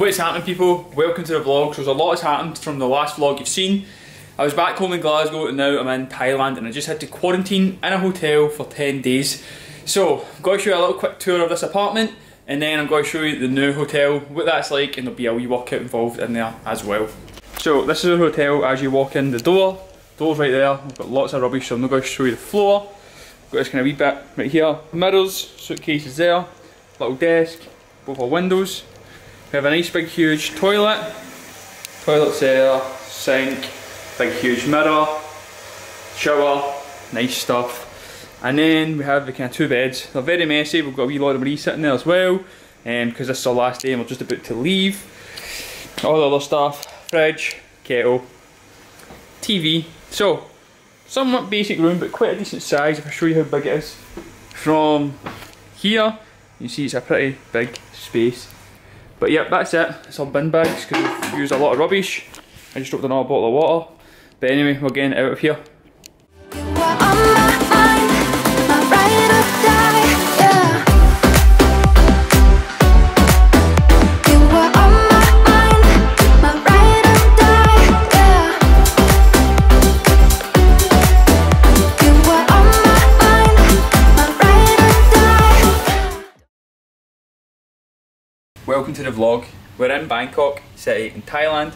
What's happening, people? Welcome to the vlog. So there's a lot has happened from the last vlog you've seen. I was back home in Glasgow and now I'm in Thailand, and I just had to quarantine in a hotel for 10 days. So I'm going to show you a little quick tour of this apartment, and then I'm going to show you the new hotel, what that's like, and there'll be a wee workout involved in there as well. So this is our hotel. As you walk in the door, door's right there. We've got lots of rubbish, so I'm not going to show you the floor. We've got this kind of wee bit right here. Mirrors, suitcases there, little desk, both our windows. We have a nice big huge toilet, toilet's there, sink, big huge mirror, shower, nice stuff. And then we have the kind of two beds. They're very messy, we've got a wee lot of Marie sitting there as well, because this is our last day and we're just about to leave. All the other stuff, fridge, kettle, TV. So, somewhat basic room but quite a decent size. If I show you how big it is from here, you see it's a pretty big space. But yep, that's it. It's all bin bags because we've used a lot of rubbish. I just dropped another bottle of water. But anyway, we're getting out of here. Welcome to the vlog. We're in Bangkok city in Thailand.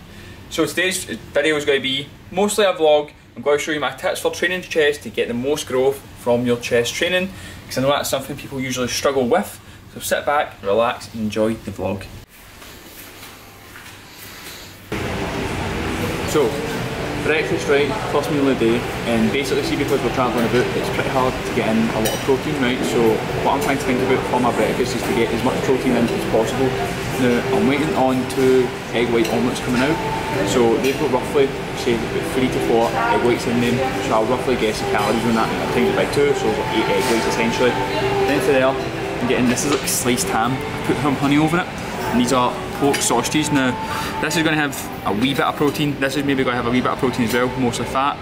So today's video is going to be mostly a vlog. I'm going to show you my tips for training the chest to get the most growth from your chest training, because I know that's something people usually struggle with. So sit back, relax, and enjoy the vlog. So breakfast, right, first meal of the day, and basically, see, because we're travelling about, it's pretty hard to get in a lot of protein, right? So what I'm trying to think about for my breakfast is to get as much protein in as possible. Now I'm waiting on 2 egg white omelettes coming out, so they've got roughly, say, about 3 to 4 egg whites in them, so I'll roughly guess the calories on that, and I times it by 2, so like 8 egg whites essentially. Then for there, I'm getting, this is like sliced ham, I put some honey over it, and these are pork sausages. Now this is going to have a wee bit of protein, this is maybe going to have a wee bit of protein as well, mostly fat,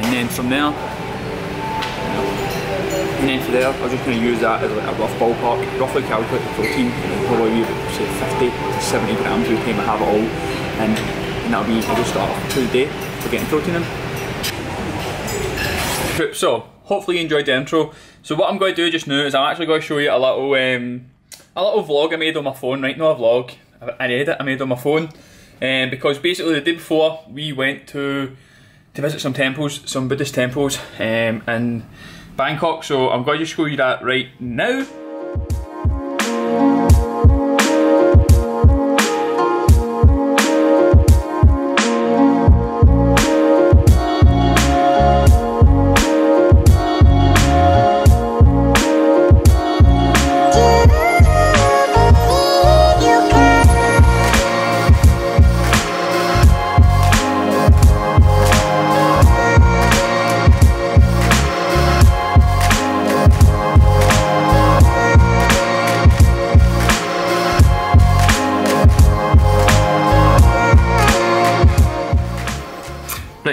and then from there, I'm just going to use that as like a rough ballpark, roughly calculate the protein, probably about, say, 50 to 70 grams every time I have it all, and that'll be, I'll just start off to the day for getting protein in. So, hopefully you enjoyed the intro. So what I'm going to do just now is I'm actually going to show you a little vlog I made on my phone, right? Not a vlog, an edit I made on my phone, because basically the day before we went to visit some temples, some Buddhist temples, and Bangkok, so I'm going to show you that right now.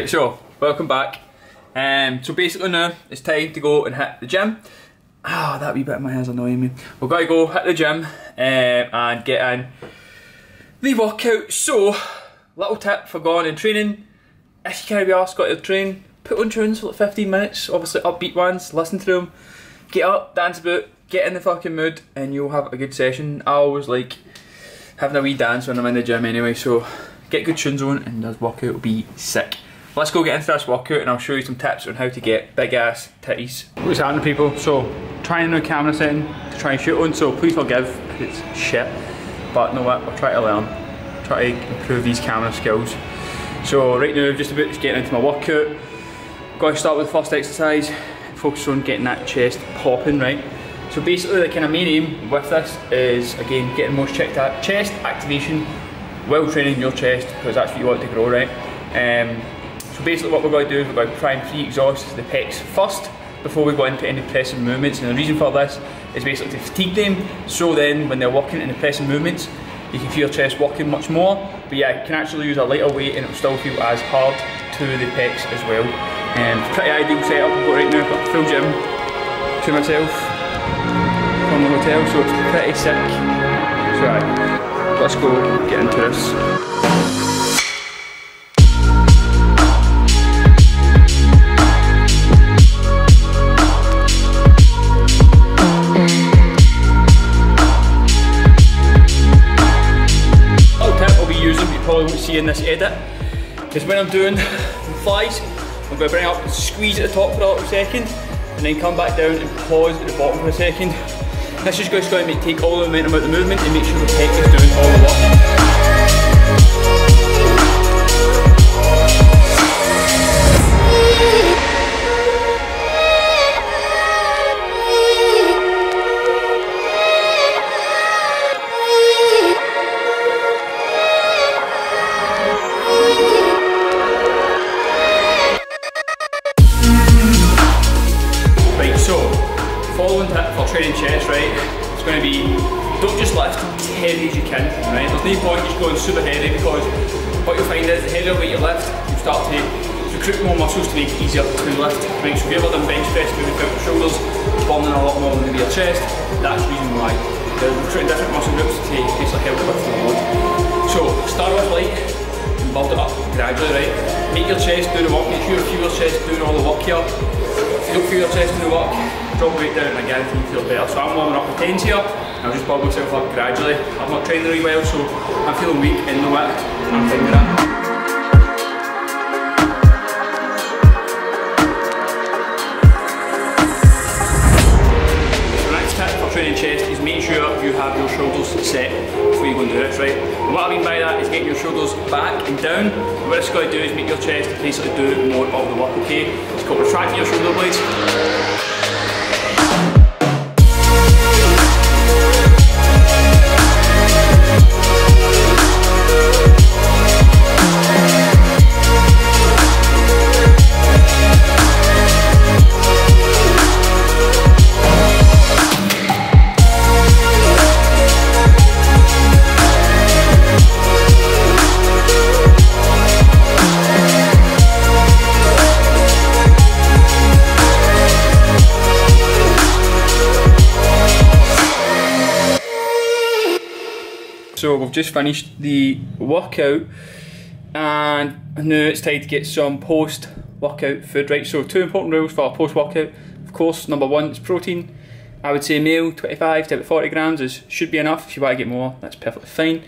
So, welcome back. So basically now, it's time to go and hit the gym. Ah, that wee bit of my hair's annoying me. We've got to go hit the gym and get in the workout. So, little tip for going and training. If you can't be arsed, got to train, put on tunes for like 15 minutes, obviously upbeat ones, listen to them, get up, dance about, get in the fucking mood, and you'll have a good session. I always like having a wee dance when I'm in the gym anyway, so get good tunes on and this workout will be sick. Let's go get into this workout and I'll show you some tips on how to get big ass titties. What's happening, people? So, trying a new camera setting to try and shoot on, so please forgive if it's shit. But you know what, we'll try to learn, try to improve these camera skills. So right now, I'm just about to get into my workout. Got to start with the first exercise, focus on getting that chest popping, right? So basically the kind of main aim with this is, again, getting most chest activation while training your chest, because that's what you want to grow, right? So basically what we're going to do is we're going to try and pre-exhaust the pecs first before we go into any pressing movements, and the reason for this is basically to fatigue them, so then when they're working in the pressing movements you can feel your chest working much more, but yeah, you can actually use a lighter weight and it'll still feel as hard to the pecs as well. Pretty ideal setup I've got right now. I've got a full gym to myself from the hotel, so it's pretty sick. So, Let's go get into this. In this edit, because when I'm doing flies, I'm going to bring it up, squeeze at the top for a little second, and then come back down and pause at the bottom for a second. This is just going to take all the momentum out of the movement and make sure the pec is doing all the work. So we've just finished the workout and now it's time to get some post-workout food, right? So two important rules for a post-workout, of course, number one is protein. I would say a meal, 25 to about 40 grams should be enough. If you want to get more, that's perfectly fine.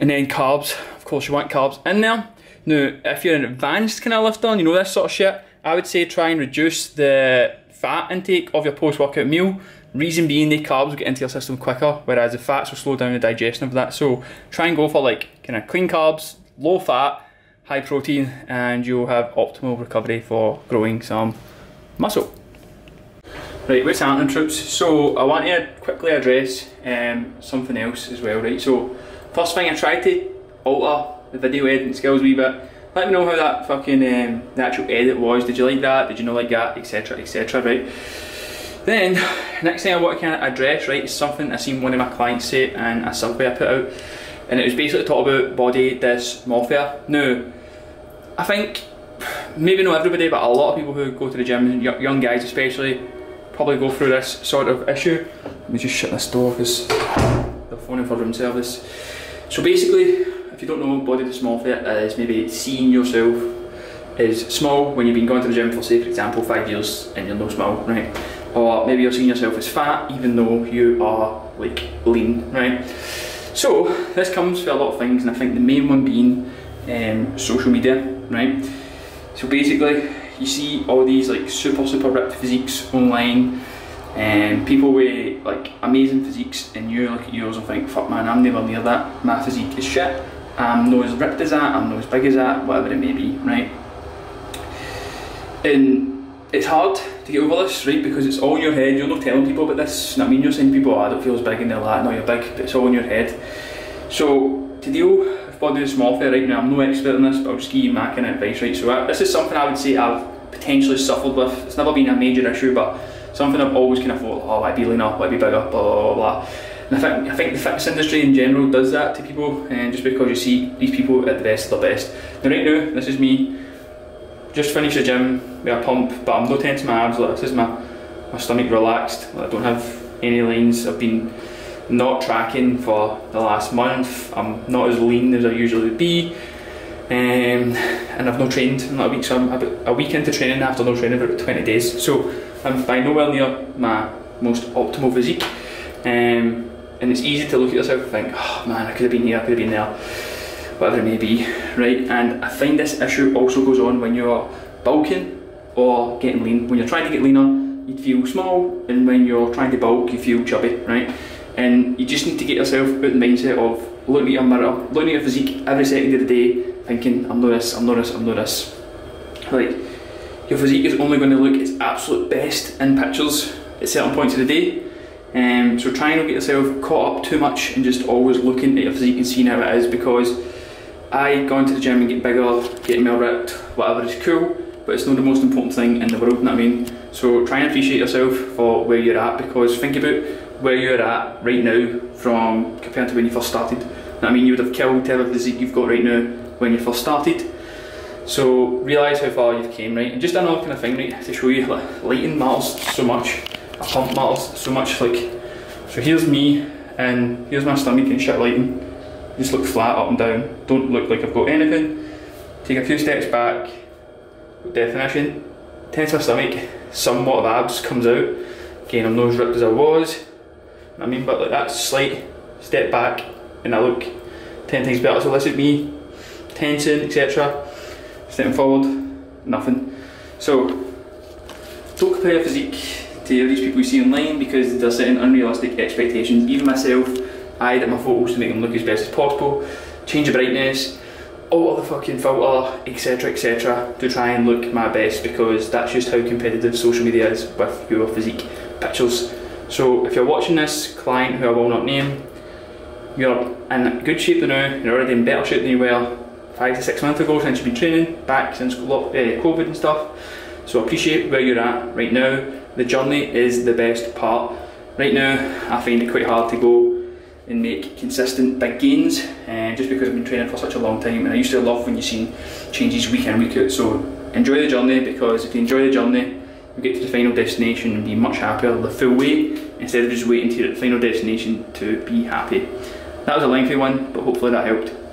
And then carbs, of course you want carbs in there. Now, if you're an advanced kind of lifter, you know this sort of shit, I would say try and reduce the fat intake of your post-workout meal. Reason being, the carbs will get into your system quicker, whereas the fats will slow down the digestion of that. So try and go for like kind of clean carbs, low fat, high protein, and you'll have optimal recovery for growing some muscle. Right, what's happening, troops? So I want to quickly address something else as well, right? So first thing, I tried to alter the video editing skills a wee bit. Let me know how that fucking the actual edit was. Did you like that? Did you not like that? Etc. Etc. Right. Then, next thing I want to kind of address, right, is something I seen one of my clients say in a survey I put out, and it was basically talk about body dysmorphia. Now, I think, maybe not everybody, but a lot of people who go to the gym, young guys especially, probably go through this sort of issue. Let me just shut this door because they're phoning for room service. So basically, if you don't know, body dysmorphia is maybe seeing yourself as small when you've been going to the gym for, say, for example, 5 years and you're no small, right? Or maybe you're seeing yourself as fat even though you are like lean, right? So this comes for a lot of things, and I think the main one being social media, right? So basically you see all these like super ripped physiques online and people with like amazing physiques, and you look at yours and think, fuck man, I'm never near that, my physique is shit, I'm not as ripped as that, I'm not as big as that, whatever it may be, right? And it's hard to get over this, right, because it's all in your head. You're not telling people about this, I mean, you're saying to people, oh, I don't feel as big, and they're like, no, you're big, but it's all in your head. So, to deal with body dysmorphia right now, I'm no expert on this, but I'll just give you my kind of advice, right, so this is something I would say I've potentially suffered with. It's never been a major issue, but something I've always kind of thought, oh, I'd be leaner, I'd be bigger, blah, blah, blah, blah. And I think the fitness industry in general does that to people, and just because you see these people at the best of their best. Now, right now, this is me. Just finished the gym with a pump, but I'm not tense in my abs, like, this is my stomach relaxed, like, I don't have any lines, I've been not tracking for the last month. I'm not as lean as I usually would be, and I've not trained in that week, so I'm about a week into training after no training for about 20 days. So I'm by nowhere near my most optimal physique, and it's easy to look at yourself and think, oh man, I could have been here, I could have been there, whatever it may be, right? And I find this issue also goes on when you're bulking or getting lean. When you're trying to get leaner, you feel small, and when you're trying to bulk, you feel chubby, right? And you just need to get yourself out the mindset of looking at your mirror, looking at your physique every second of the day, thinking, I'm not this, I'm not this, I'm not this. Like, your physique is only going to look its absolute best in pictures at certain points of the day. So try and not get yourself caught up too much and just always looking at your physique and seeing how it is, because I go into the gym and get bigger, getting more ripped, whatever is cool, but it's not the most important thing in the world, you know what I mean? So try and appreciate yourself for where you're at, because think about where you're at right now from compared to when you first started. You know what I mean? You would have killed whatever physique you've got right now when you first started. So realise how far you've came, right? And just another kind of thing, right, to show you, like, lighting matters so much, a pump matters so much. Like, so here's me and here's my stomach and shit lighting. Just look flat up and down. Don't look like I've got anything. Take a few steps back. Definition. Tense my stomach. Somewhat of abs comes out. Again, I'm not as ripped as I was. I mean, but like that slight step back, and I look 10 times better. So this is me tensing, etc. Stepping forward, nothing. So don't compare your physique to these people you see online, because they're setting unrealistic expectations. Even myself, I edit my photos to make them look as best as possible. Change the brightness, all the fucking filter, etc, etc, to try and look my best, because that's just how competitive social media is with your physique pictures. So if you're watching this, client who I will not name, you're in good shape now, you're already in better shape than you were 5 to 6 months ago since you've been training, back since COVID and stuff. So appreciate where you're at right now. The journey is the best part. Right now, I find it quite hard to go and make consistent big gains, just because I've been training for such a long time, and I used to love when you see changes week in, week out. So enjoy the journey, because if you enjoy the journey, you get to the final destination and be much happier the full way, instead of just waiting to the final destination to be happy. That was a lengthy one, but hopefully that helped.